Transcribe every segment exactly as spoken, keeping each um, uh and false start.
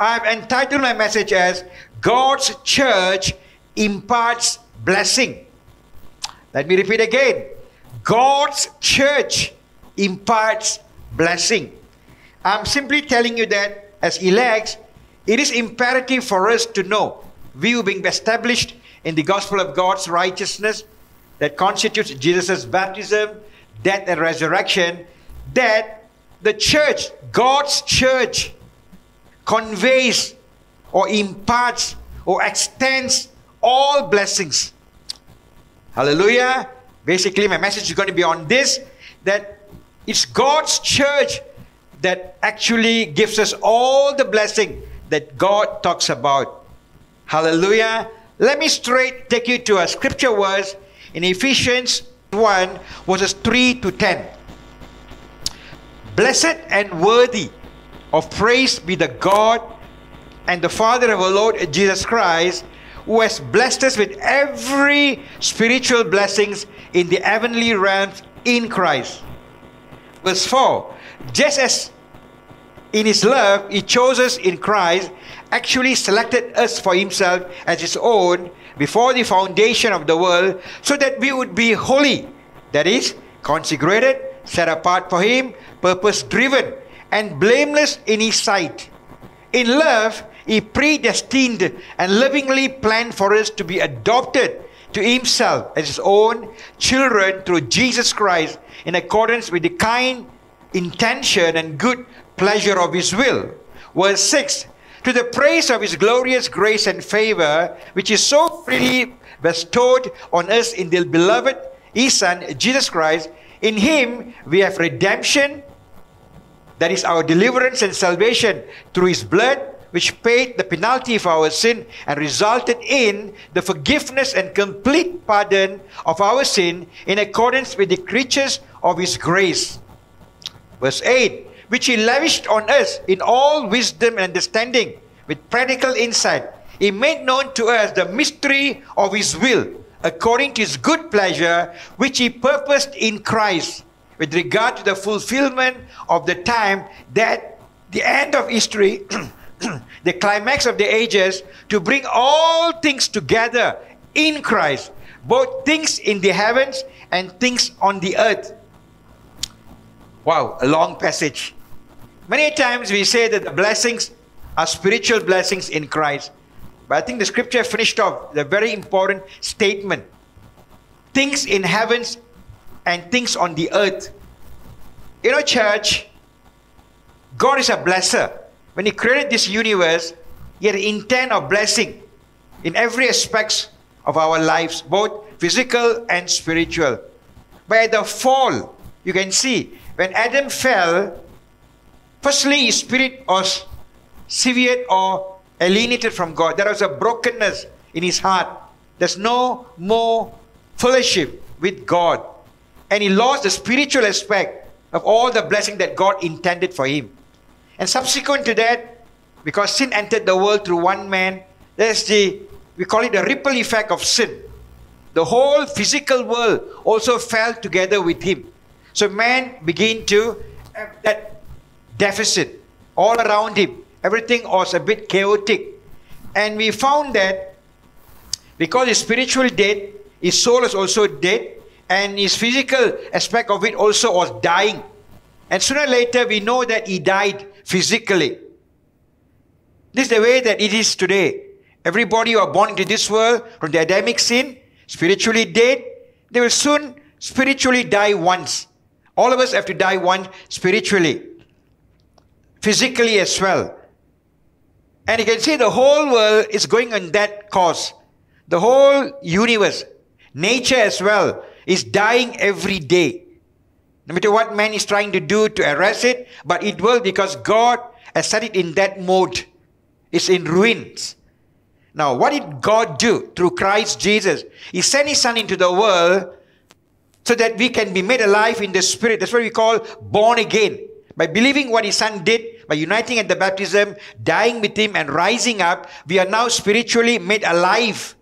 I've entitled my message as God's Church Imparts Blessing. Let me repeat again. God's Church imparts blessing. I'm simply telling you that as elects, it is imperative for us to know we are being established in the gospel of God's righteousness that constitutes Jesus' baptism, death and resurrection, that the church, God's church, conveys or imparts or extends all blessings. Hallelujah. Basically, my message is going to be on this, that it's God's church that actually gives us all the blessing that God talks about. Hallelujah. Let me straight take you to a scripture verse in Ephesians one, verses three to ten. Blessed and worthy of praise be the God and the Father of our Lord Jesus Christ, who has blessed us with every spiritual blessings in the heavenly realms in Christ. Verse four. Just as in His love, He chose us in Christ, actually selected us for Himself as His own before the foundation of the world, so that we would be holy, that is, consecrated, set apart for Him, purpose-driven, and blameless in His sight. In love, He predestined and lovingly planned for us to be adopted to Himself as His own children through Jesus Christ, in accordance with the kind intention and good pleasure of His will. Verse six, to the praise of His glorious grace and favor, which is so freely bestowed on us in the beloved His Son, Jesus Christ. In Him we have redemption, that is our deliverance and salvation through His blood, which paid the penalty for our sin and resulted in the forgiveness and complete pardon of our sin in accordance with the riches of His grace. Verse eight, which He lavished on us in all wisdom and understanding with practical insight. He made known to us the mystery of His will according to His good pleasure, which He purposed in Christ with regard to the fulfillment of the time, that the end of history, the climax of the ages, to bring all things together in Christ, both things in the heavens and things on the earth. Wow, a long passage. Many times we say that the blessings are spiritual blessings in Christ. But I think the scripture finished off the very important statement. Things in heavens and things on the earth. You know, church, God is a blesser. When He created this universe, He had an intent of blessing in every aspect of our lives, both physical and spiritual. By the fall, you can see, when Adam fell, firstly his spirit was severed or alienated from God. There was a brokenness in his heart. There's no more fellowship with God. And he lost the spiritual aspect of all the blessing that God intended for him. And subsequent to that, because sin entered the world through one man, there's the, we call it the ripple effect of sin. The whole physical world also fell together with him. So man began to have that deficit all around him. Everything was a bit chaotic. And we found that because his spiritual dead, his soul is also dead, and his physical aspect of it also was dying. And sooner or later, we know that he died physically. This is the way that it is today. Everybody who are born into this world from the Adamic sin, spiritually dead, they will soon spiritually die once. All of us have to die once spiritually, physically as well. And you can see the whole world is going on that course. The whole universe, nature as well, is dying every day. No matter what man is trying to do to arrest it, but it will, because God has set it in that mode. It's in ruins. Now, what did God do through Christ Jesus? He sent His Son into the world so that we can be made alive in the Spirit. That's what we call born again. By believing what His Son did, by uniting at the baptism, dying with Him and rising up, we are now spiritually made alive.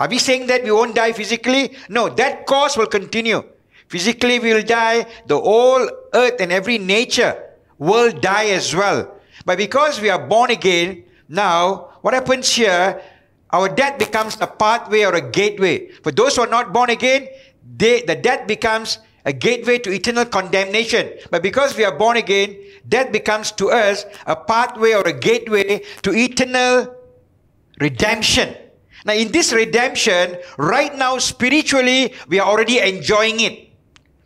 Are we saying that we won't die physically? No, that course will continue. Physically we will die, the whole earth and every nature will die as well. But because we are born again, now, what happens here, our death becomes a pathway or a gateway. For those who are not born again, they, the death becomes a gateway to eternal condemnation. But because we are born again, death becomes to us a pathway or a gateway to eternal redemption. Now, in this redemption, right now, spiritually, we are already enjoying it.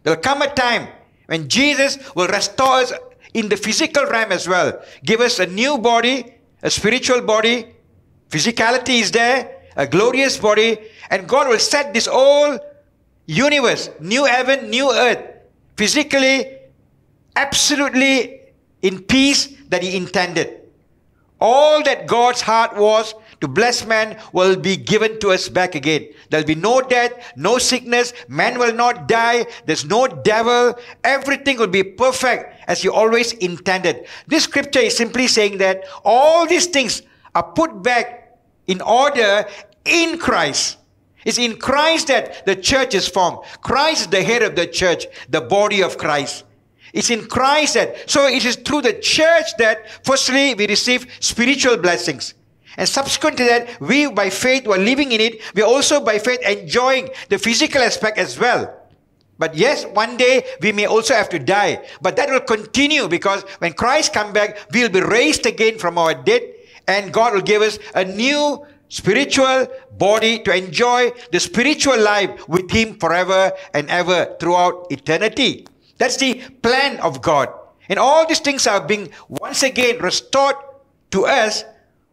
There will come a time when Jesus will restore us in the physical realm as well. Give us a new body, a spiritual body. Physicality is there, a glorious body. And God will set this all universe, new heaven, new earth, physically, absolutely in peace that He intended. All that God's heart was to bless man will be given to us back again. There will be no death, no sickness, man will not die, there's no devil, everything will be perfect as He always intended. This scripture is simply saying that all these things are put back in order in Christ. It's in Christ that the church is formed. Christ is the head of the church, the body of Christ. It's in Christ that, so it is through the church that firstly we receive spiritual blessings. And subsequent to that, we by faith were living in it. We also by faith enjoying the physical aspect as well. But yes, one day we may also have to die. But that will continue because when Christ comes back, we will be raised again from our dead and God will give us a new spiritual body to enjoy the spiritual life with Him forever and ever throughout eternity. That's the plan of God. And all these things are being once again restored to us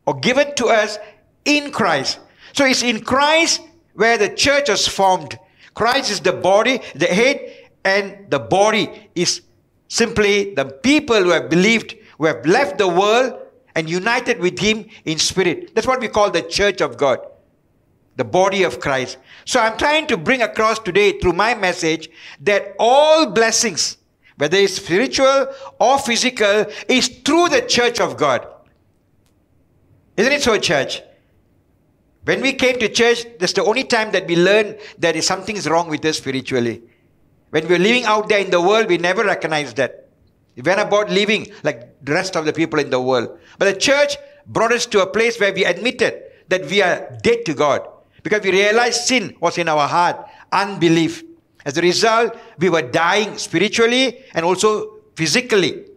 or given to us in Christ. So it's in Christ where the church is formed. Christ is the body, the head, and the body is simply the people who have believed, who have left the world and united with Him in spirit. That's what we call the church of God, the body of Christ. So I'm trying to bring across today through my message that all blessings, whether it's spiritual or physical, is through the church of God. Isn't it so, church? When we came to church, that's the only time that we learn that something is wrong with us spiritually. When we're living out there in the world, we never recognize that. We went about living like the rest of the people in the world. But the church brought us to a place where we admitted that we are dead to God. Because we realized sin was in our heart, unbelief. As a result, we were dying spiritually and also physically.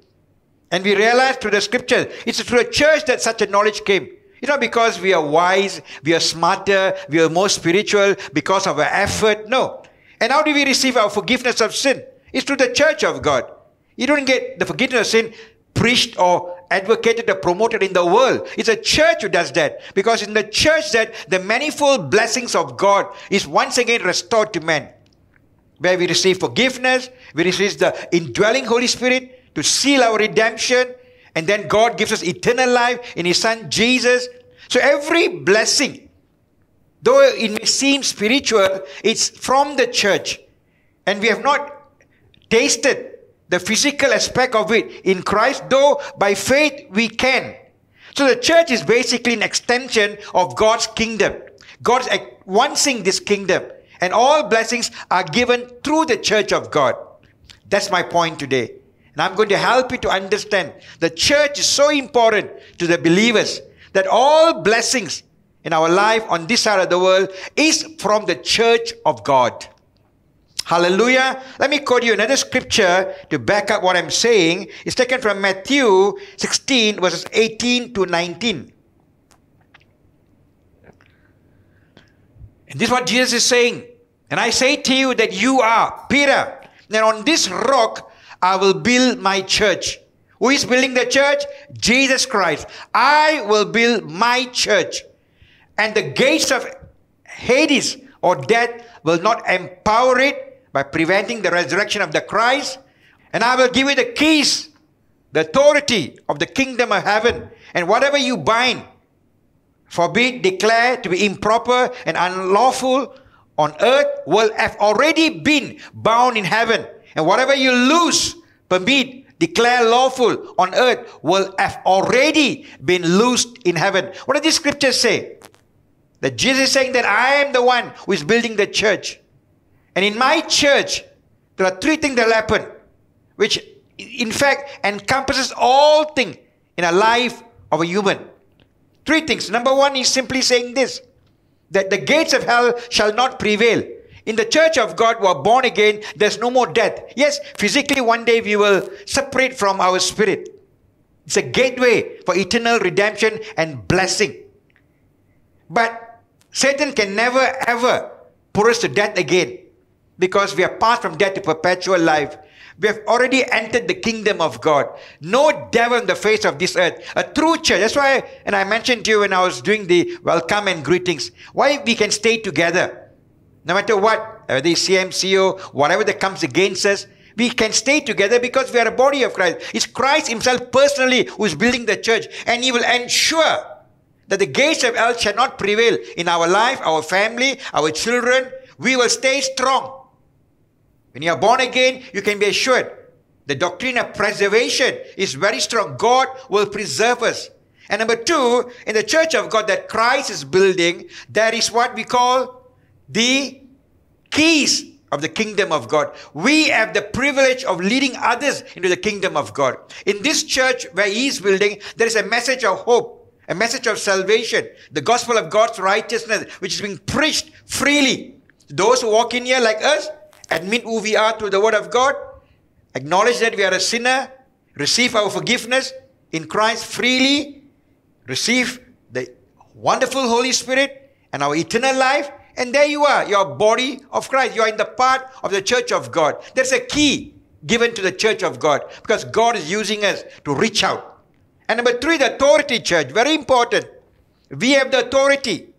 And we realized through the scriptures, it's through the church that such a knowledge came. It's not because we are wise, we are smarter, we are more spiritual because of our effort. No. And how do we receive our forgiveness of sin? It's through the church of God. You don't get the forgiveness of sin preached or advocated or promoted in the world. It's a church who does that. Because in the church that the manifold blessings of God is once again restored to man. Where we receive forgiveness, we receive the indwelling Holy Spirit to seal our redemption. And then God gives us eternal life in His Son Jesus. So every blessing, though it may seem spiritual, it's from the church. And we have not tasted the physical aspect of it in Christ, though by faith we can. So the church is basically an extension of God's kingdom. God's advancing this kingdom. And all blessings are given through the church of God. That's my point today. And I'm going to help you to understand the church is so important to the believers that all blessings in our life on this side of the world is from the church of God. Hallelujah. Let me quote you another scripture to back up what I'm saying. It's taken from Matthew sixteen, verses eighteen to nineteen. And this is what Jesus is saying. And I say to you that you are Peter. And on this rock, I will build my church. Who is building the church? Jesus Christ. I will build my church. And the gates of Hades or death will not empower it by preventing the resurrection of the Christ. And I will give you the keys, the authority of the kingdom of heaven. And whatever you bind, forbid, declare to be improper and unlawful on earth will have already been bound in heaven. And whatever you loose, permit, declare lawful on earth will have already been loosed in heaven. What does this scripture say? That Jesus is saying that I am the one who is building the church. And in my church, there are three things that will happen, which in fact encompasses all things in a life of a human. Three things. Number one, he's simply saying this, that the gates of hell shall not prevail. In the church of God who are born again, there's no more death. Yes, physically one day we will separate from our spirit. It's a gateway for eternal redemption and blessing. But Satan can never ever put us to death again, because we are passed from death to perpetual life. We have already entered the kingdom of God. No devil in the face of this earth. A true church. That's why, and I mentioned to you when I was doing the welcome and greetings, why we can stay together. No matter what, whether it's C M C O, whatever that comes against us, we can stay together because we are a body of Christ. It's Christ himself personally who is building the church, and he will ensure that the gates of hell shall not prevail in our life, our family, our children. We will stay strong. When you are born again, you can be assured the doctrine of preservation is very strong. God will preserve us. And number two, in the church of God that Christ is building, there is what we call the keys of the kingdom of God. We have the privilege of leading others into the kingdom of God. In this church where he is building, there is a message of hope, a message of salvation, the gospel of God's righteousness, which is being preached freely. Those who walk in here like us, admit who we are through the word of God, acknowledge that we are a sinner, receive our forgiveness in Christ freely, receive the wonderful Holy Spirit and our eternal life, and there you are, your body of Christ. You are in the part of the church of God. That's a key given to the church of God, because God is using us to reach out. And number three, the authority church, very important. We have the authority.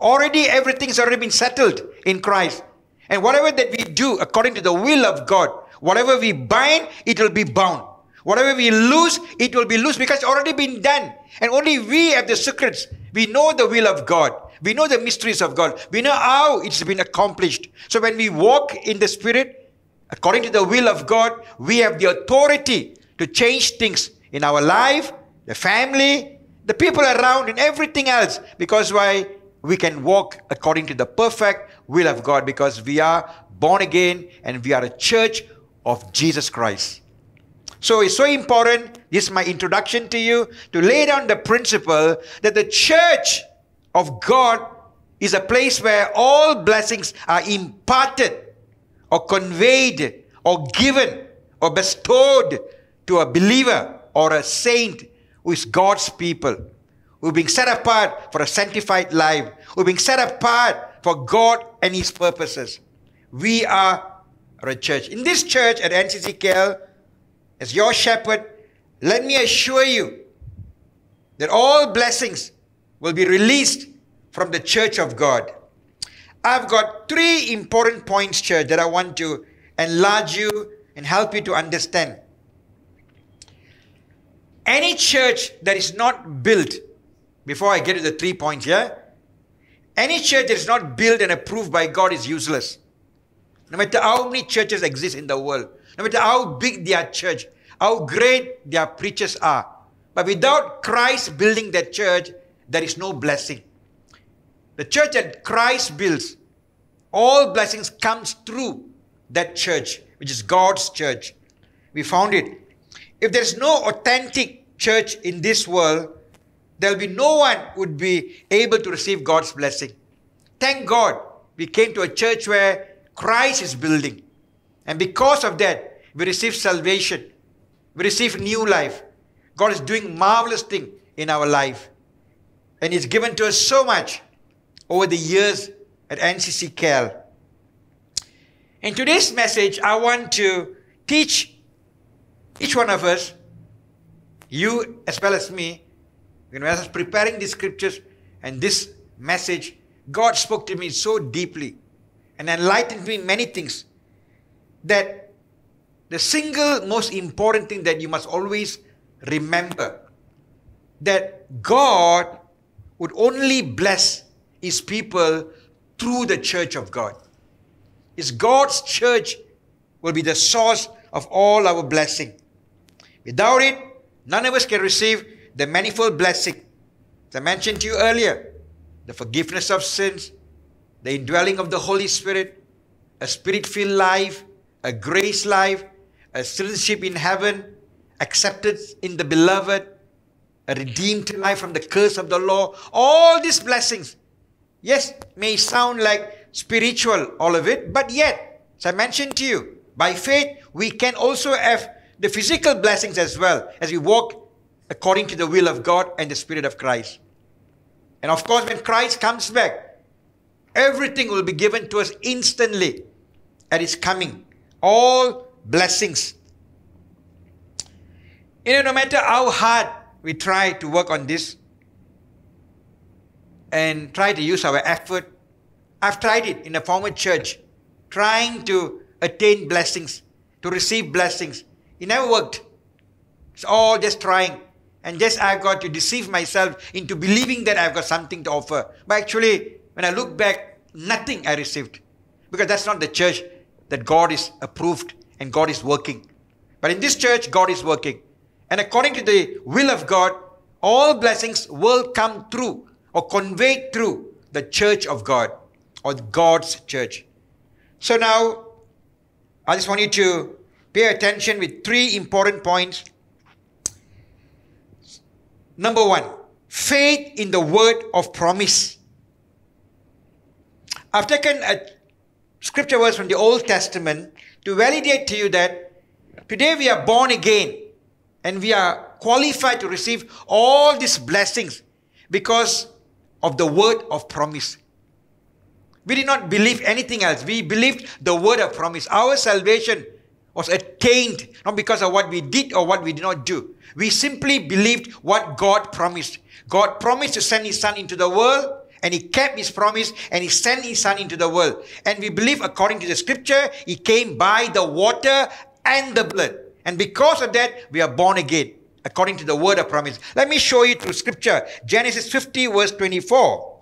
Already everything's already been settled in Christ. And whatever that we do according to the will of God, whatever we bind, it will be bound. Whatever we loose, it will be loose, because it's already been done. And only we have the secrets. We know the will of God. We know the mysteries of God. We know how it's been accomplished. So when we walk in the Spirit, according to the will of God, we have the authority to change things in our life, the family, the people around, and everything else. Because why? We can walk according to the perfect will of God, because we are born again and we are a church of Jesus Christ. So it's so important, this is my introduction to you, to lay down the principle that the church of God is a place where all blessings are imparted or conveyed or given or bestowed to a believer or a saint who is God's people, who are being set apart for a sanctified life, who are being set apart for God and his purposes. We are a church. In this church at N C C K L, as your shepherd, let me assure you that all blessings will be released from the church of God. I've got three important points, church, that I want to enlarge you and help you to understand. Any church that is not built, before I get to the three points here, yeah? Any church that is not built and approved by God is useless. No matter how many churches exist in the world, no matter how big their church, how great their preachers are, but without Christ building that church, there is no blessing. The church that Christ builds, all blessings comes through that church, which is God's church. We found it. If there's no authentic church in this world, there will be no one who would be able to receive God's blessing. Thank God we came to a church where Christ is building. And because of that, we receive salvation. We receive new life. God is doing marvelous things in our life. And he's given to us so much over the years at N C C K L. In today's message, I want to teach each one of us, you as well as me, you know, as I was preparing these scriptures and this message, God spoke to me so deeply and enlightened me many things, that the single most important thing that you must always remember, that God would only bless his people through the church of God. It's God's church will be the source of all our blessing. Without it, none of us can receive the manifold blessing, as I mentioned to you earlier, the forgiveness of sins, the indwelling of the Holy Spirit, a spirit-filled life, a grace life, a citizenship in heaven, acceptance in the beloved, a redeemed life from the curse of the law, all these blessings. Yes, may sound like spiritual, all of it, but yet, as I mentioned to you, by faith, we can also have the physical blessings as well, as we walk according to the will of God and the Spirit of Christ. And of course, when Christ comes back, everything will be given to us instantly at His coming. All blessings. You know, no matter how hard we try to work on this and try to use our effort, I've tried it in a former church, trying to attain blessings, to receive blessings. It never worked. It's all just trying. And just I've got to deceive myself into believing that I've got something to offer. But actually, when I look back, nothing I received. Because that's not the church that God is approved and God is working. But in this church, God is working. And according to the will of God, all blessings will come through or conveyed through the church of God or God's church. So now, I just want you to pay attention with three important points. Number one, faith in the word of promise. I've taken a scripture verse from the Old Testament to validate to you that today we are born again and we are qualified to receive all these blessings because of the word of promise. We did not believe anything else. We believed the word of promise. Our salvation was attained not because of what we did or what we did not do. We simply believed what God promised. God promised to send His Son into the world, and He kept His promise, and He sent His Son into the world. And we believe according to the scripture, He came by the water and the blood. And because of that, we are born again, according to the word of promise. Let me show you through scripture. Genesis fifty verse twenty-four.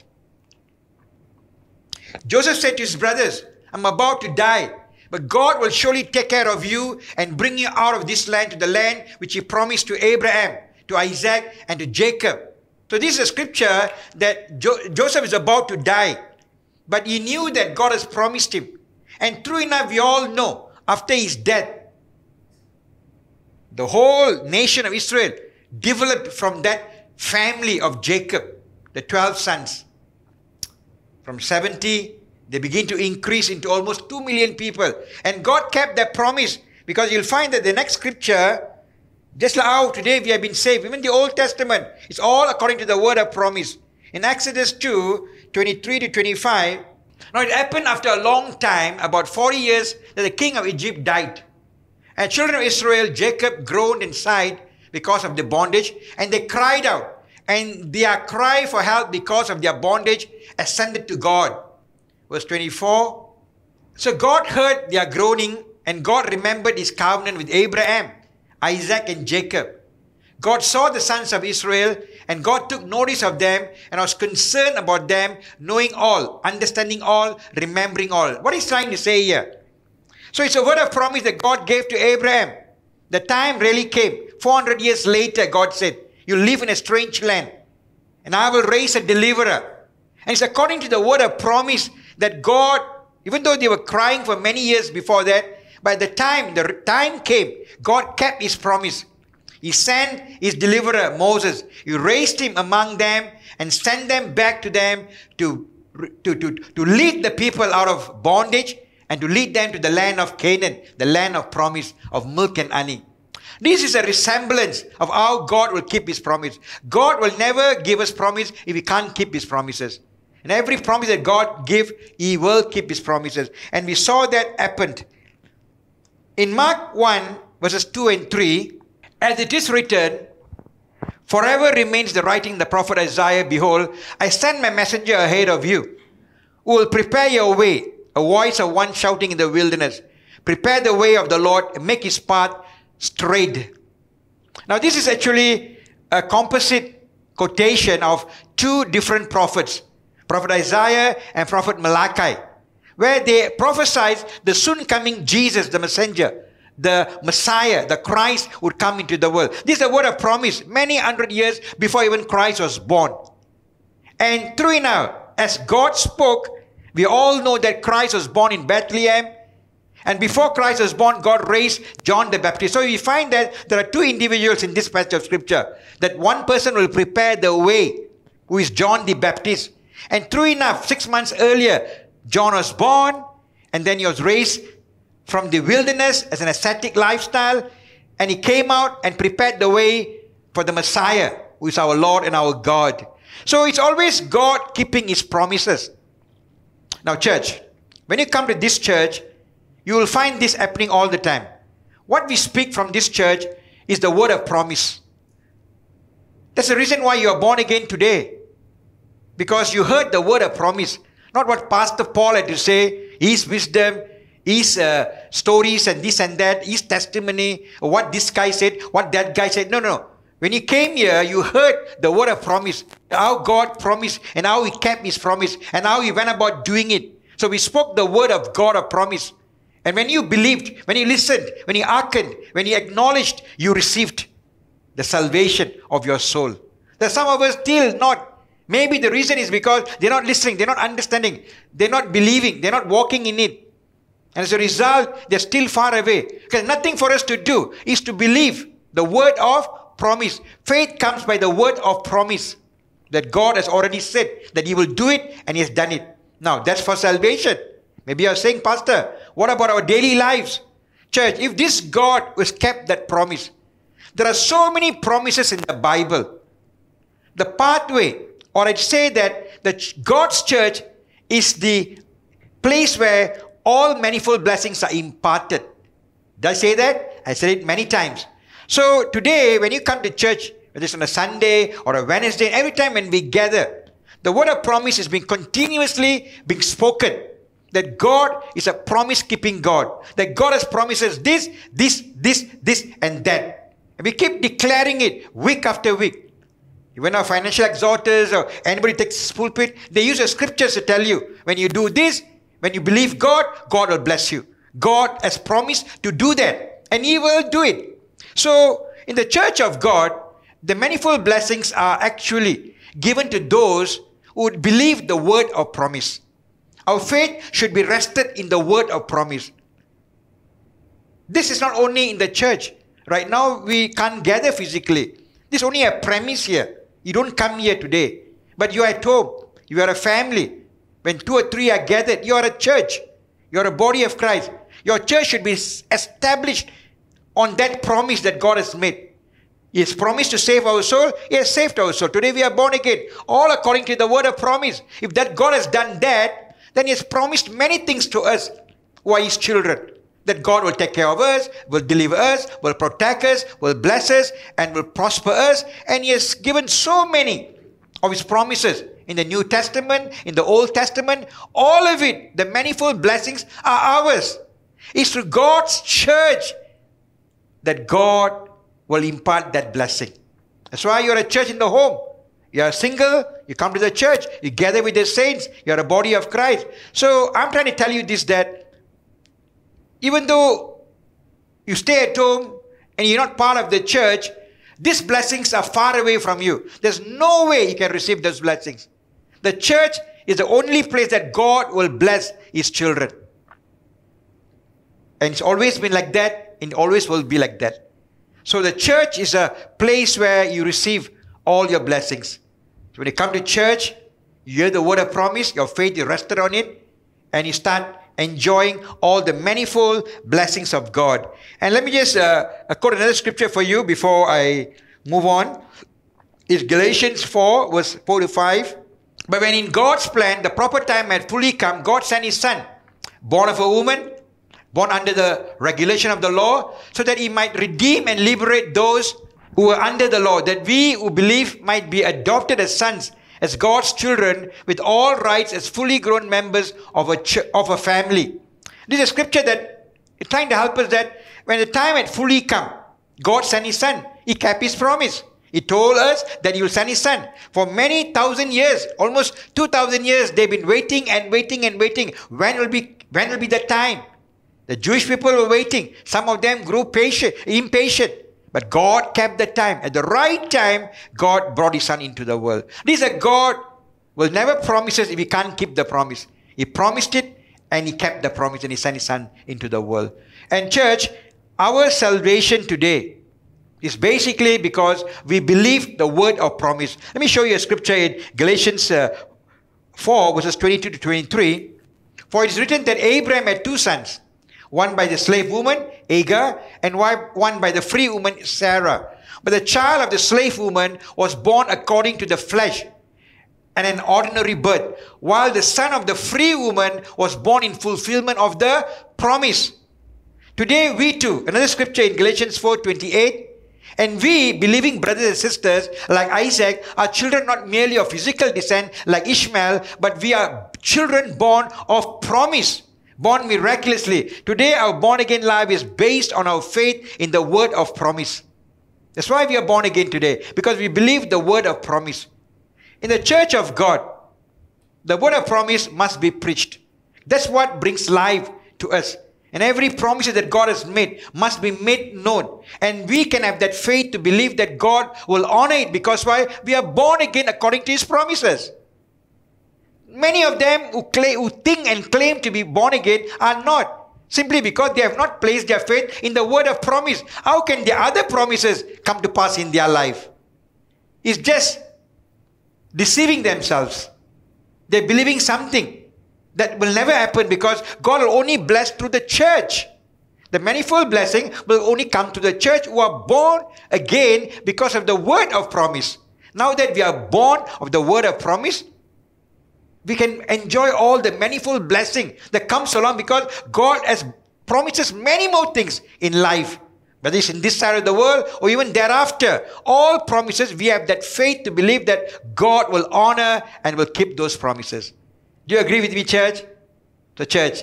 Joseph said to his brothers, I'm about to die, but God will surely take care of you and bring you out of this land to the land which He promised to Abraham, to Isaac, and to Jacob. So this is a scripture that Jo- Joseph is about to die. But he knew that God has promised him. And true enough, we all know, after his death, the whole nation of Israel developed from that family of Jacob, the twelve sons. From seventy they begin to increase into almost two million people. And God kept that promise, because you'll find that the next scripture, just like how today we have been saved, even the Old Testament, it's all according to the word of promise. In Exodus two, twenty-three to twenty-five, now it happened after a long time, about forty years, that the king of Egypt died. And children of Israel, Jacob, groaned and sighed because of the bondage, and they cried out. And their cry for help because of their bondage ascended to God. Verse twenty-four. So God heard their groaning, and God remembered His covenant with Abraham, Isaac, and Jacob. God saw the sons of Israel, and God took notice of them and was concerned about them, knowing all, understanding all, remembering all. What He's trying to say here? So it's a word of promise that God gave to Abraham. The time really came. four hundred years later, God said, you live in a strange land, and I will raise a deliverer. And it's according to the word of promise that God, even though they were crying for many years before that, by the time the time came, God kept His promise. He sent His deliverer, Moses. He raised him among them and sent them back to them to, to, to, to lead the people out of bondage and to lead them to the land of Canaan, the land of promise, of milk and honey. This is a resemblance of how God will keep His promise. God will never give us promise if we can't keep His promises. And every promise that God gives, He will keep His promises. And we saw that happened. In Mark one, verses two and three, as it is written, forever remains the writing of the prophet Isaiah, behold, I send my messenger ahead of you, who will prepare your way, a voice of one shouting in the wilderness, prepare the way of the Lord, and make His path straight. Now this is actually a composite quotation of two different prophets, Prophet Isaiah and Prophet Malachi, where they prophesied the soon coming Jesus, the messenger, the Messiah, the Christ would come into the world. This is a word of promise many hundred years before even Christ was born. And true enough, as God spoke, we all know that Christ was born in Bethlehem, And before Christ was born, God raised John the Baptist. So you find that there are two individuals in this passage of Scripture. That one person will prepare the way, who is John the Baptist. And true enough, six months earlier, John was born, and then he was raised from the wilderness as an ascetic lifestyle. And he came out and prepared the way for the Messiah, who is our Lord and our God. So it's always God keeping His promises. Now, church, when you come to this church, you will find this happening all the time. What we speak from this church is the word of promise. That's the reason why you are born again today. Because you heard the word of promise. Not what Pastor Paul had to say, his wisdom, his uh, stories and this and that, his testimony, what this guy said, what that guy said. No, no, no. When you came here, you heard the word of promise. How God promised and how He kept His promise and how He went about doing it. So we spoke the word of God of promise. And when you believed, when you listened, when you hearkened, when you acknowledged, you received the salvation of your soul. There are some of us still not. Maybe the reason is because they're not listening, they're not understanding, they're not believing, they're not walking in it. And as a result, they're still far away. Because nothing for us to do is to believe the word of promise. Faith comes by the word of promise that God has already said that He will do it, and He has done it. Now, that's for salvation. Maybe you're saying, Pastor, what about our daily lives? Church, if this God has kept that promise, there are so many promises in the Bible. The pathway, or I'd say that the God's church is the place where all manifold blessings are imparted. Did I say that? I said it many times. So today, when you come to church, whether it's on a Sunday or a Wednesday, every time when we gather, the word of promise is being continuously being spoken. That God is a promise-keeping God. That God has promises this, this, this, this, and that. And we keep declaring it week after week. When our financial exhorters or anybody takes this pulpit, they use the scriptures to tell you, when you do this, when you believe God, God will bless you. God has promised to do that. And He will do it. So, in the church of God, the manifold blessings are actually given to those who would believe the word of promise. Our faith should be rested in the word of promise. This is not only in the church. Right now, we can't gather physically. This is only a premise here. You don't come here today. But you are at home. You are a family. When two or three are gathered, you are a church. You are a body of Christ. Your church should be established on that promise that God has made. He has promised to save our soul. He has saved our soul. Today we are born again. All according to the word of promise. If that God has done that, then He has promised many things to us who are His children. That God will take care of us, will deliver us, will protect us, will bless us, and will prosper us. And He has given so many of His promises in the New Testament, in the Old Testament. All of it, the manifold blessings are ours. It's through God's church that God will impart that blessing. That's why you're a church in the home. You're single, you come to the church, you gather with the saints, you're a body of Christ. So I'm trying to tell you this, that even though you stay at home and you're not part of the church, these blessings are far away from you. There's no way you can receive those blessings. The church is the only place that God will bless His children. And it's always been like that, and it always will be like that. So the church is a place where you receive all your blessings. So when you come to church, you hear the word of promise, your faith is rested on it, and you start enjoying all the manifold blessings of God. And let me just uh, quote another scripture for you before I move on. It's Galatians four, verse four to five. But when in God's plan, the proper time had fully come, God sent His Son, born of a woman, born under the regulation of the law, so that He might redeem and liberate those who were under the law, that we who believe might be adopted as sons, as God's children, with all rights as fully grown members of a ch of a family. This is a scripture that is trying to help us that when the time had fully come, God sent His Son. He kept His promise. He told us that He will send His Son. For many thousand years, almost two thousand years, they've been waiting and waiting and waiting. When will be when will be the time? The Jewish people were waiting. Some of them grew patient, impatient. But God kept the time. At the right time, God brought His Son into the world. This is a God who will never promise us if He can't keep the promise. He promised it and he kept the promise and he sent his son into the world. And church, our salvation today is basically because we believe the word of promise. Let me show you a scripture in Galatians uh, four, verses twenty-two to twenty-three. For it is written that Abraham had two sons, one by the slave woman, Hagar, and one by the free woman, Sarah. But the child of the slave woman was born according to the flesh, and an ordinary birth, while the son of the free woman was born in fulfillment of the promise. Today we too, another scripture in Galatians four twenty-eight, and we, believing brothers and sisters, like Isaac, are children not merely of physical descent like Ishmael, but we are children born of promise, born miraculously. Today our born-again life is based on our faith in the word of promise. That's why we are born again today, because we believe the word of promise. In the church of God, the word of promise must be preached. That's what brings life to us. And every promise that God has made must be made known. And we can have that faith to believe that God will honor it, because why? We are born again according to his promises. Many of them who, claim, who think and claim to be born again are not, simply because they have not placed their faith in the word of promise. How can the other promises come to pass in their life? It's just deceiving themselves. They're believing something that will never happen, because God will only bless through the church. The manifold blessing will only come to the church who are born again because of the word of promise. Now that we are born of the word of promise, we can enjoy all the manifold blessing that comes along, because God has promises many more things in life, whether it's in this side of the world or even thereafter. All promises, we have that faith to believe that God will honor and will keep those promises. Do you agree with me, church? The church,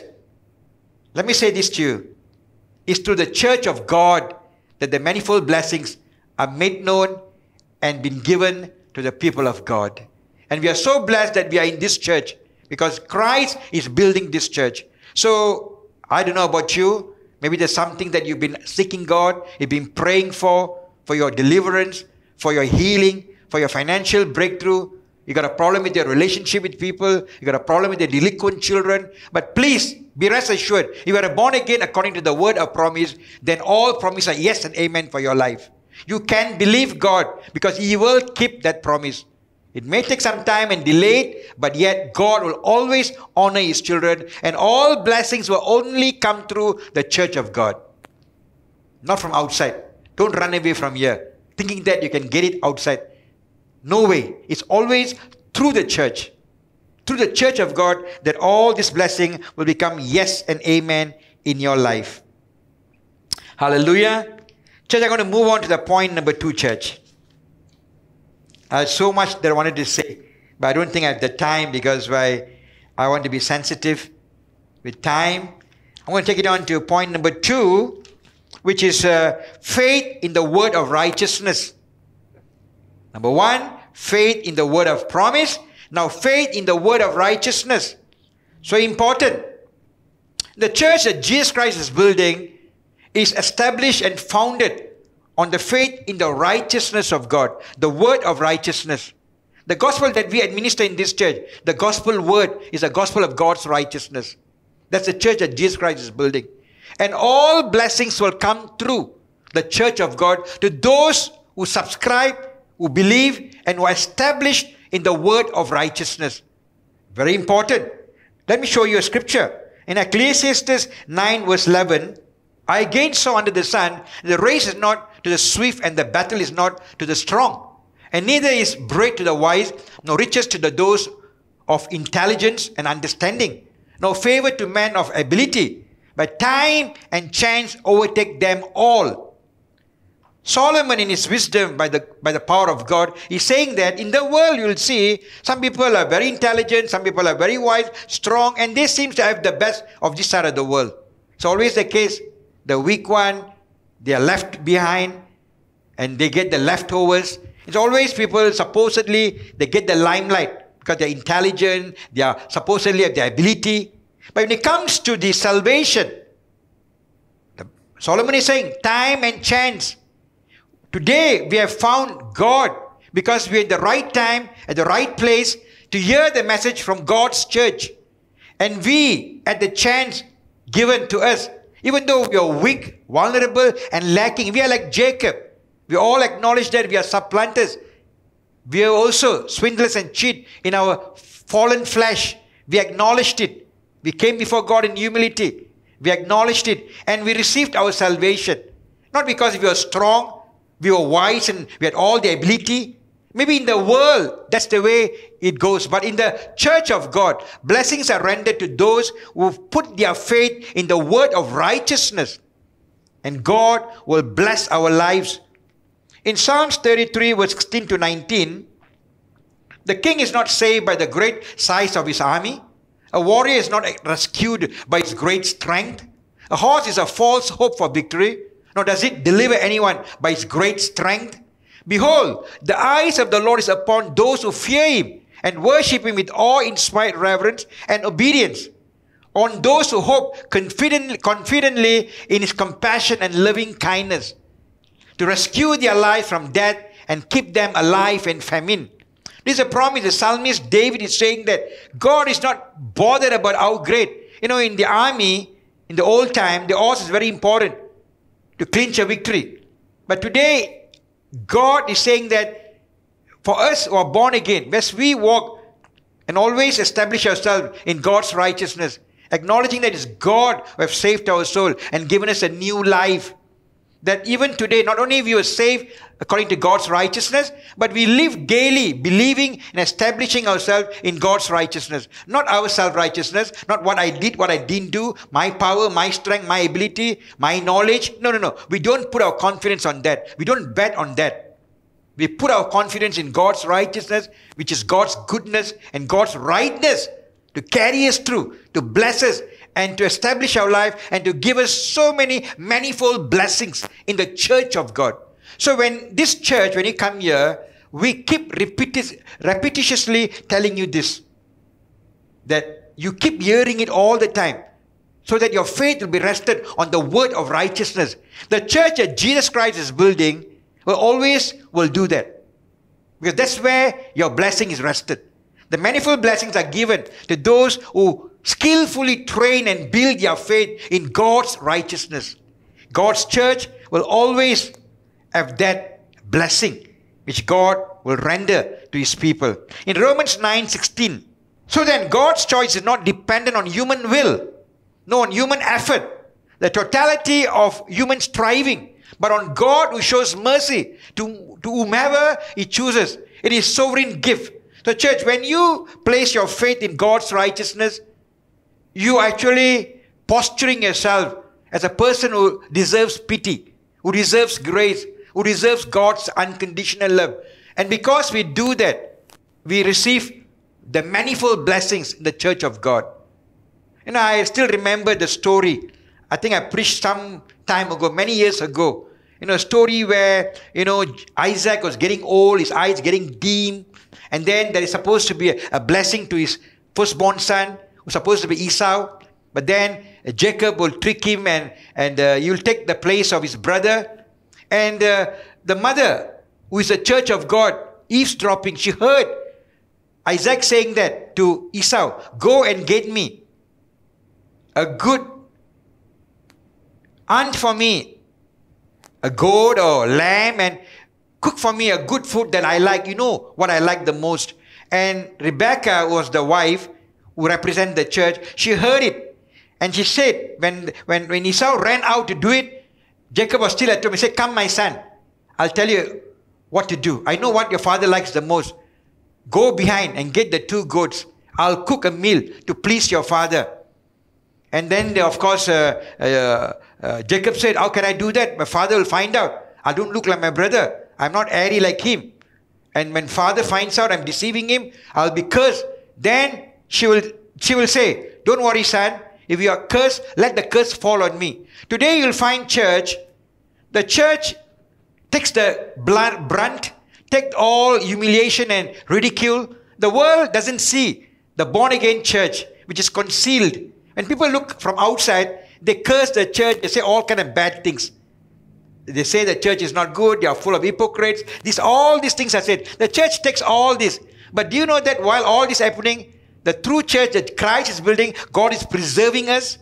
let me say this to you. It's through the church of God that the manifold blessings are made known and been given to the people of God. And we are so blessed that we are in this church, because Christ is building this church. So, I don't know about you. Maybe there's something that you've been seeking God, you've been praying for, for your deliverance, for your healing, for your financial breakthrough. You got a problem with your relationship with people. You got a problem with your delinquent children. But please, be rest assured, if you are born again according to the word of promise, then all promises are yes and amen for your life. You can believe God, because he will keep that promise. It may take some time and delay it, but yet God will always honor his children, and all blessings will only come through the church of God, not from outside. Don't run away from here, thinking that you can get it outside. No way. It's always through the church, through the church of God, that all this blessing will become yes and amen in your life. Hallelujah. Church, I'm going to move on to the point number two, church. I had so much that I wanted to say, but I don't think I have the time, because I, I want to be sensitive with time. I'm going to take it on to point number two, which is uh, faith in the word of righteousness. Number one, faith in the word of promise. Now, faith in the word of righteousness. So important. The church that Jesus Christ is building is established and founded on the faith in the righteousness of God, the word of righteousness. The gospel that we administer in this church, the gospel word, is the gospel of God's righteousness. That's the church that Jesus Christ is building. And all blessings will come through the church of God to those who subscribe, who believe, and who are established in the word of righteousness. Very important. Let me show you a scripture. In Ecclesiastes nine verse eleven, I again saw under the sun, the race is not to the swift, and the battle is not to the strong, and neither is bread to the wise, nor riches to the those of intelligence and understanding, nor favor to men of ability, but time and chance overtake them all. Solomon, in his wisdom, by the, by the power of God, is saying that in the world you will see some people are very intelligent, some people are very wise, strong, and they seem to have the best of this side of the world. It's always the case. The weak one, they are left behind, and they get the leftovers. It's always people, supposedly, they get the limelight, because they're intelligent, they are supposedly have the ability. But when it comes to the salvation, the, Solomon is saying, time and chance. Today, we have found God, because we are at the right time, at the right place, to hear the message from God's church. And we, at the chance given to us, even though we are weak, vulnerable, and lacking, we are like Jacob. We all acknowledge that we are supplanters. We are also swindlers and cheat in our fallen flesh. We acknowledged it. We came before God in humility. We acknowledged it and we received our salvation. Not because we were strong, we were wise and we had all the ability. Maybe in the world, that's the way it goes. But in the church of God, blessings are rendered to those who've put their faith in the word of righteousness. And God will bless our lives. In Psalms thirty-three, verse sixteen to nineteen, the king is not saved by the great size of his army. A warrior is not rescued by his great strength. A horse is a false hope for victory, nor does it deliver anyone by its great strength. Behold, the eyes of the Lord is upon those who fear him and worship him with awe-inspired reverence and obedience, on those who hope confidently, confidently in his compassion and loving kindness, to rescue their lives from death and keep them alive in famine. This is a promise. The psalmist David is saying that God is not bothered about how great. You know, in the army, in the old time, the horse is very important to clinch a victory. But today, God is saying that for us who are born again, as we walk and always establish ourselves in God's righteousness, acknowledging that it's God who has saved our soul and given us a new life. That even today, not only we were saved according to God's righteousness, but we live daily believing and establishing ourselves in God's righteousness. Not our self-righteousness, not what I did, what I didn't do, my power, my strength, my ability, my knowledge. No, no, no. We don't put our confidence on that. We don't bet on that. We put our confidence in God's righteousness, which is God's goodness and God's rightness to carry us through, to bless us, and to establish our life and to give us so many manifold blessings in the church of God. So when this church, when you come here, we keep repetis- repetitiously telling you this, that you keep hearing it all the time, so that your faith will be rested on the word of righteousness. The church that Jesus Christ is building will always will do that, because that's where your blessing is rested. The manifold blessings are given to those who skillfully train and build their faith in God's righteousness. God's church will always have that blessing which God will render to his people. In Romans nine sixteen, so then God's choice is not dependent on human will, nor on human effort, the totality of human striving, but on God who shows mercy to, to whomever he chooses. It is sovereign gift. So church, when you place your faith in God's righteousness, you actually posturing yourself as a person who deserves pity, who deserves grace, who deserves God's unconditional love. And because we do that, we receive the manifold blessings in the church of God. And I still remember the story. I think I preached some time ago, many years ago. You know, a story where, you know, Isaac was getting old, his eyes getting dim. And then there is supposed to be a, a blessing to his firstborn son, who's supposed to be Esau. But then uh, Jacob will trick him and, and uh, he'll take the place of his brother. And uh, the mother, who is the church of God, eavesdropping, she heard Isaac saying that to Esau, go and get me a good aunt for me, a goat or lamb, and cook for me a good food that I like. You know what I like the most. And Rebecca was the wife who represented the church. She heard it. And she said, when, when, when Esau ran out to do it, Jacob was still at home. He said, come my son, I'll tell you what to do. I know what your father likes the most. Go behind and get the two goats. I'll cook a meal to please your father. And then, they, of course, uh, uh, uh, Jacob said, how can I do that? My father will find out. I don't look like my brother. I'm not airy like him. And when father finds out I'm deceiving him, I'll be cursed. Then she will, she will say, don't worry, son. If you are cursed, let the curse fall on me. Today you'll find church. The church takes the brunt, takes all humiliation and ridicule. The world doesn't see the born-again church, which is concealed. When people look from outside, they curse the church. They say all kind of bad things. They say the church is not good. They are full of hypocrites. These, all these things are said. The church takes all this. But do you know that while all this is happening, the true church that Christ is building, God is preserving us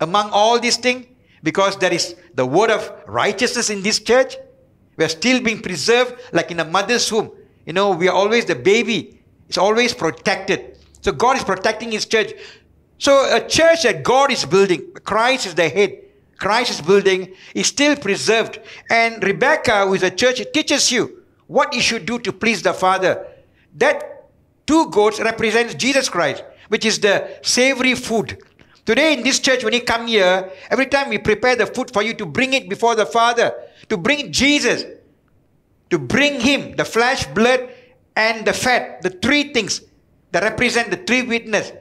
among all these things, because there is the word of righteousness in this church. We are still being preserved like in a mother's womb. You know, we are always the baby. It's always protected. So God is protecting His church. So a church that God is building, Christ is the head, Christ is building, is still preserved. And Rebecca, who is a church, it teaches you what you should do to please the Father. That two goats represents Jesus Christ, which is the savory food. Today in this church, when you come here, every time we prepare the food for you to bring it before the Father, to bring Jesus, to bring Him, the flesh, blood, and the fat, the three things that represent the three witnesses.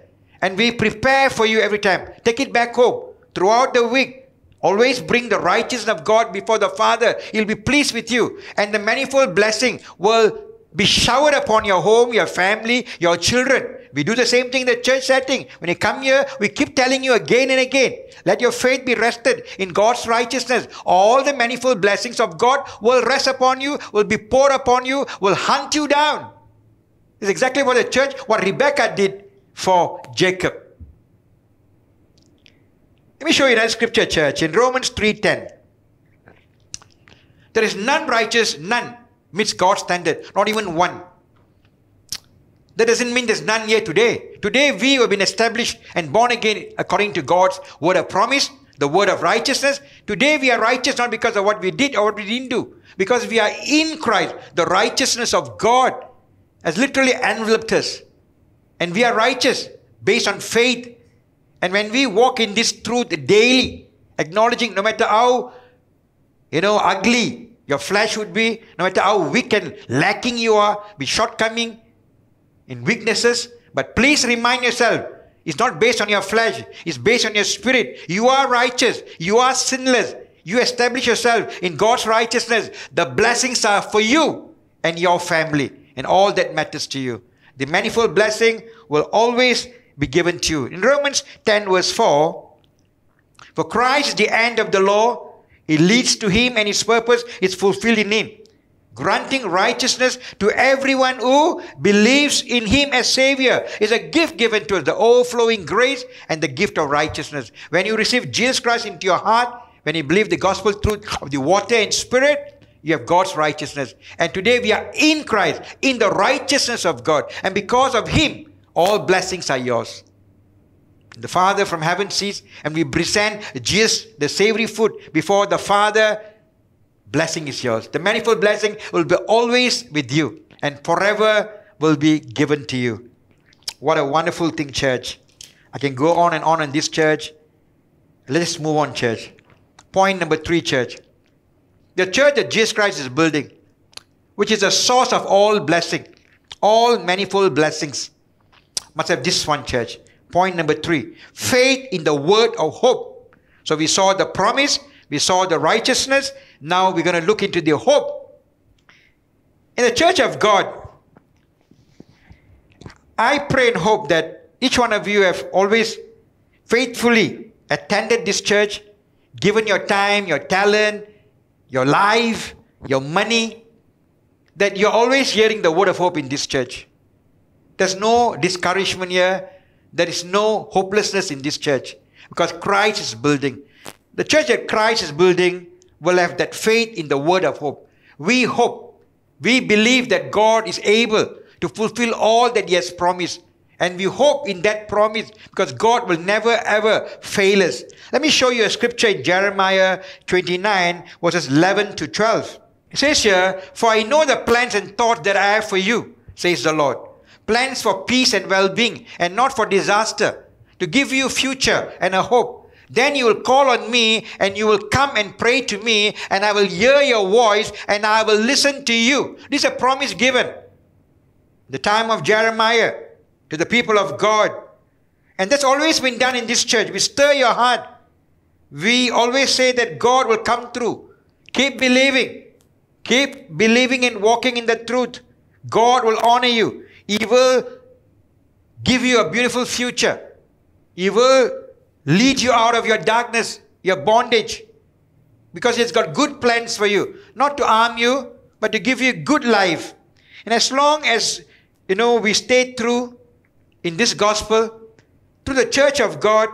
And we prepare for you every time. Take it back home. Throughout the week, always bring the righteousness of God before the Father. He'll be pleased with you. And the manifold blessing will be showered upon your home, your family, your children. We do the same thing in the church setting. When you come here, we keep telling you again and again, let your faith be rested in God's righteousness. All the manifold blessings of God will rest upon you, will be poured upon you, will hunt you down. It's exactly what the church, what Rebecca did for Jacob. Let me show you another scripture, church. In Romans three ten, there is none righteous, none meets God's standard, not even one. That doesn't mean there's none here today. Today we have been established and born again according to God's word of promise, the word of righteousness. Today we are righteous not because of what we did or what we didn't do, because we are in Christ. The righteousness of God has literally enveloped us. And we are righteous based on faith. And when we walk in this truth daily, acknowledging no matter how, you know, ugly your flesh would be, no matter how weak and lacking you are, be shortcoming in weaknesses. But please remind yourself, it's not based on your flesh. It's based on your spirit. You are righteous. You are sinless. You establish yourself in God's righteousness. The blessings are for you and your family and all that matters to you. The manifold blessing will always be given to you. In Romans ten verse four, for Christ is the end of the law. It leads to Him, and His purpose is fulfilled in Him, granting righteousness to everyone who believes in Him as Savior. Is a gift given to us, the overflowing grace and the gift of righteousness. When you receive Jesus Christ into your heart, when you believe the gospel truth of the water and spirit, you have God's righteousness. And today we are in Christ, in the righteousness of God. And because of Him, all blessings are yours. The Father from heaven sees, and we present Jesus, the savory food, before the Father. Blessing is yours. The manifold blessing will be always with you and forever will be given to you. What a wonderful thing, church. I can go on and on in this church. Let's move on, church. Point number three, church. The church that Jesus Christ is building, which is a source of all blessing, all manifold blessings, must have this one, church. Point number three, faith in the word of hope. So we saw the promise, we saw the righteousness. Now we're going to look into the hope. In the church of God, I pray and hope that each one of you have always faithfully attended this church, given your time, your talent, your life, your money, that you're always hearing the word of hope in this church. There's no discouragement here. There is no hopelessness in this church because Christ is building. The church that Christ is building will have that faith in the word of hope. We hope, we believe that God is able to fulfill all that He has promised. And we hope in that promise because God will never ever fail us. Let me show you a scripture in Jeremiah twenty-nine verses eleven to twelve. It says here, for I know the plans and thoughts that I have for you, says the Lord. Plans for peace and well-being and not for disaster, to give you future and a hope. Then you will call on me and you will come and pray to me, and I will hear your voice and I will listen to you. This is a promise given. The time of Jeremiah to the people of God. And that's always been done in this church. We stir your heart. We always say that God will come through. Keep believing. Keep believing and walking in the truth. God will honor you. He will give you a beautiful future. He will lead you out of your darkness, your bondage, because He's got good plans for you. Not to harm you, but to give you a good life. And as long as, you know, we stay through in this gospel, through the church of God,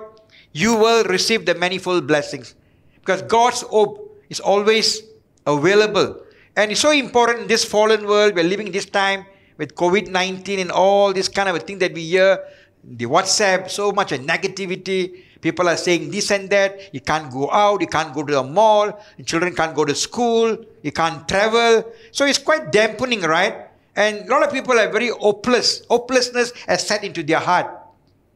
you will receive the manifold blessings. Because God's hope is always available. And it's so important in this fallen world, we're living this time with COVID nineteen and all this kind of a thing that we hear, the WhatsApp, so much of negativity. People are saying this and that. You can't go out. You can't go to the mall. Children can't go to school. You can't travel. So it's quite dampening, right? And a lot of people are very hopeless. Hopelessness has set into their heart.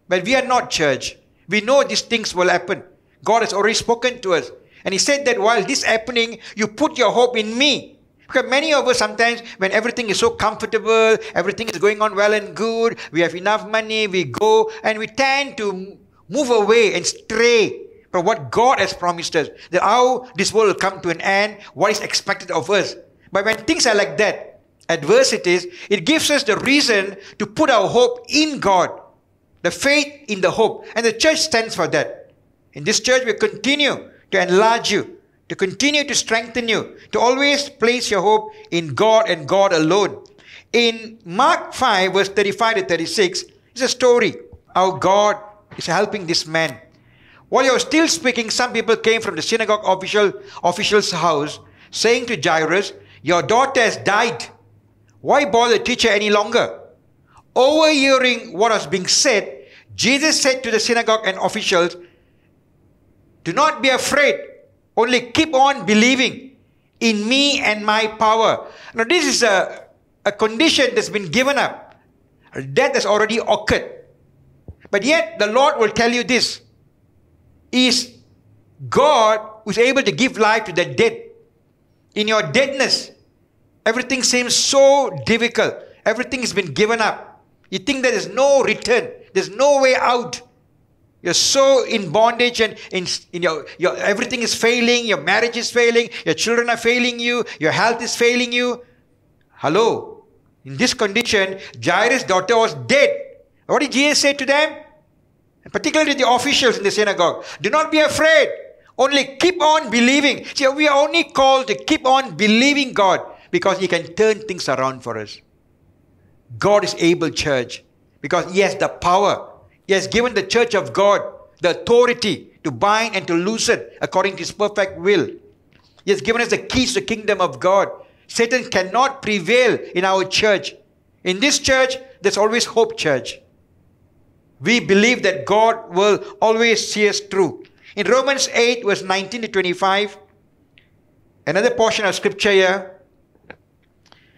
But we are not, church. We know these things will happen. God has already spoken to us. And He said that while this is happening, you put your hope in me. Because many of us sometimes, when everything is so comfortable, everything is going on well and good, we have enough money, we go, and we tend to move away and stray from what God has promised us, that how this world will come to an end, what is expected of us. But when things are like that, adversities, it gives us the reason to put our hope in God, the faith in the hope. And the church stands for that. In this church, we continue to enlarge you, to continue to strengthen you, to always place your hope in God and God alone. In Mark five, verse thirty-five to thirty-six, it's a story how God is helping this man. While he was still speaking, some people came from the synagogue official, official's house, saying to Jairus, "Your daughter has died. Why bother the teacher any longer?" Overhearing what was being said, Jesus said to the synagogue and officials, "Do not be afraid. Only keep on believing in me and my power." Now this is a, a condition that's been given up. Death has already occurred. But yet the Lord will tell you this. He is God who is able to give life to the dead. In your deadness, everything seems so difficult. Everything has been given up. You think there is no return. There's no way out. You're so in bondage and in, in your, your everything is failing. Your marriage is failing. Your children are failing you. Your health is failing you. Hello. In this condition, Jairus' daughter was dead. What did Jesus say to them? And particularly the officials in the synagogue. Do not be afraid. Only keep on believing. See, we are only called to keep on believing God because He can turn things around for us. God is able, church, because He has the power. He has given the church of God the authority to bind and to loosen according to His perfect will. He has given us the keys to the kingdom of God. Satan cannot prevail in our church. In this church, there's always hope, church. We believe that God will always see us through. In Romans eight, verse nineteen to twenty-five, another portion of scripture here.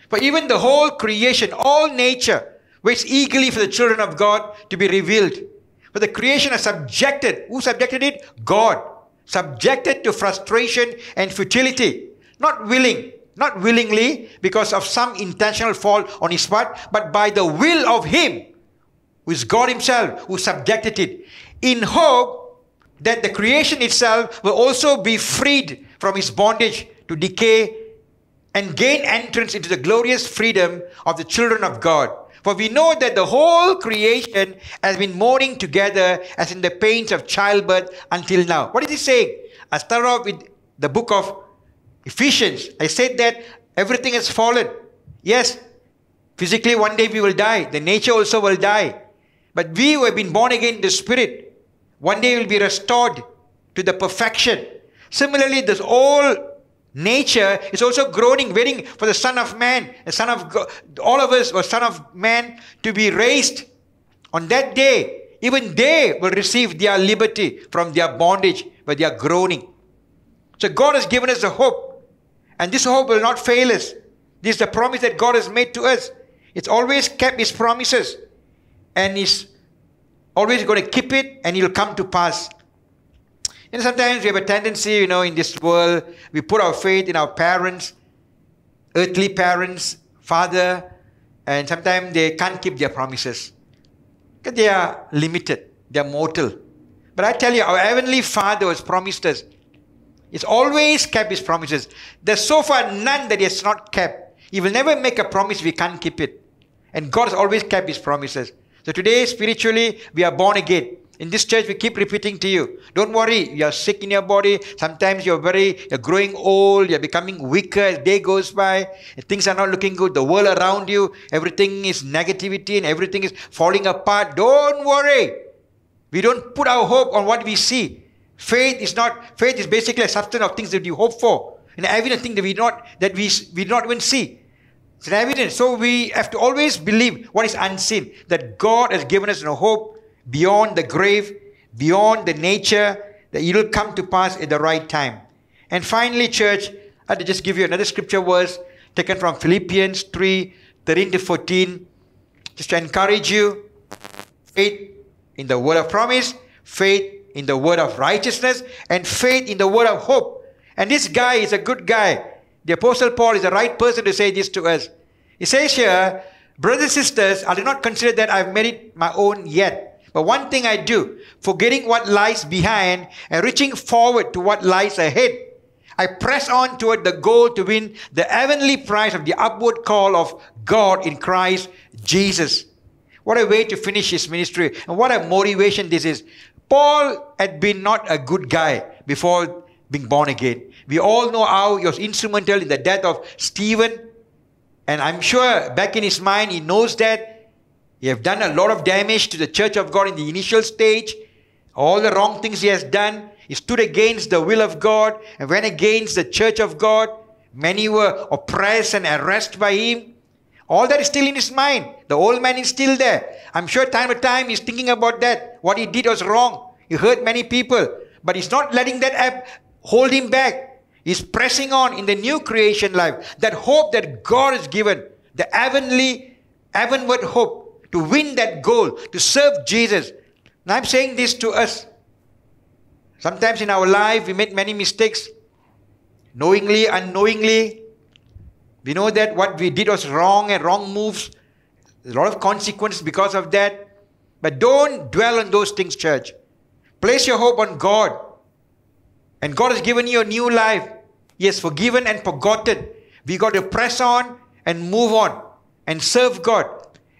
"For even the whole creation, all nature, waits eagerly for the children of God to be revealed. For the creation is subjected." Who subjected it? God. "Subjected to frustration and futility. Not willing, not willingly, because of some intentional fault on His part, but by the will of Him, who is God Himself, who subjected it, in hope that the creation itself will also be freed from its bondage to decay, and gain entrance into the glorious freedom of the children of God. For we know that the whole creation has been mourning together as in the pains of childbirth until now." What is he saying? I start off with the book of Ephesians. I said that everything has fallen. Yes, physically one day we will die. The nature also will die. But we who have been born again in the Spirit, one day will be restored to the perfection. Similarly, this whole nature is also groaning, waiting for the Son of Man, the Son of God, all of us, or Son of Man, to be raised. On that day, even they will receive their liberty from their bondage, but they are groaning. So God has given us a hope, and this hope will not fail us. This is the promise that God has made to us. It's always kept His promises, and He's always going to keep it, and it will come to pass. And sometimes we have a tendency, you know, in this world, we put our faith in our parents, earthly parents, father, and sometimes they can't keep their promises. Because they are limited, they are mortal. But I tell you, our heavenly Father has promised us. He's always kept His promises. There's so far none that He has not kept. He will never make a promise if we can't keep it. And God has always kept His promises. So today, spiritually, we are born again. In this church, we keep repeating to you, don't worry, you are sick in your body. Sometimes you're very, you're growing old, you're becoming weaker as day goes by. Things are not looking good. The world around you, everything is negativity and everything is falling apart. Don't worry. We don't put our hope on what we see. Faith is not, faith is basically a substance of things that you hope for. An evident thing that we not, that we, we not even see. It's an evidence. So we have to always believe what is unseen, that God has given us a hope beyond the grave, beyond the nature, that it will come to pass at the right time. And finally, church, I'll just give you another scripture verse taken from Philippians three, thirteen to fourteen, just to encourage you. Faith in the word of promise, faith in the word of righteousness, and faith in the word of hope. And this guy is a good guy. The Apostle Paul is the right person to say this to us. He says here, brothers and sisters, I do not consider that I've made it my own yet. But one thing I do, forgetting what lies behind and reaching forward to what lies ahead, I press on toward the goal to win the heavenly prize of the upward call of God in Christ Jesus. What a way to finish his ministry, and what a motivation this is. Paul had been not a good guy before being born again. We all know how he was instrumental in the death of Stephen, and I'm sure back in his mind he knows that. He has done a lot of damage to the church of God in the initial stage. All the wrong things he has done. He stood against the will of God and went against the church of God. Many were oppressed and harassed by him. All that is still in his mind. The old man is still there. I'm sure time to time he's thinking about that. What he did was wrong. He hurt many people. But he's not letting that hold him back. He's pressing on in the new creation life. That hope that God has given. The heavenly, heavenward hope. To win that goal, to serve Jesus. Now I'm saying this to us. Sometimes in our life, we make many mistakes. Knowingly, unknowingly. We know that what we did was wrong and wrong moves. There's a lot of consequences because of that. But don't dwell on those things, church. Place your hope on God. And God has given you a new life. He has forgiven and forgotten. We got to press on and move on and serve God.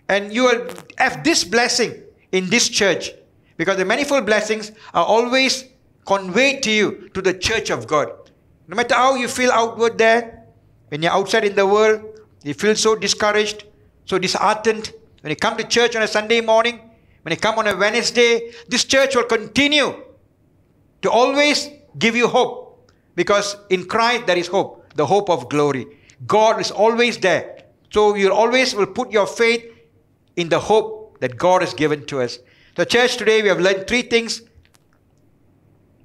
And you will have this blessing in this church, because the manifold blessings are always conveyed to you to the church of God. No matter how you feel outward there, when you're outside in the world, you feel so discouraged, so disheartened. When you come to church on a Sunday morning, when you come on a Wednesday, this church will continue to always give you hope, because in Christ there is hope, the hope of glory. God is always there. So you always will put your faith in the hope that God has given to us. So church, today we have learned three things.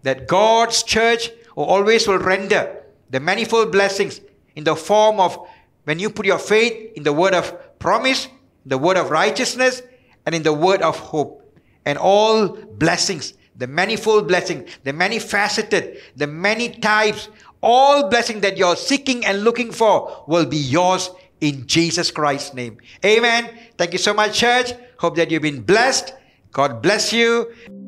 That God's church always will render the manifold blessings in the form of when you put your faith in the word of promise, the word of righteousness, and in the word of hope. And all blessings, the manifold blessings, the many faceted, the many types, all blessings that you're seeking and looking for will be yours in Jesus Christ's name. Amen. Thank you so much, church. Hope that you've been blessed. God bless you.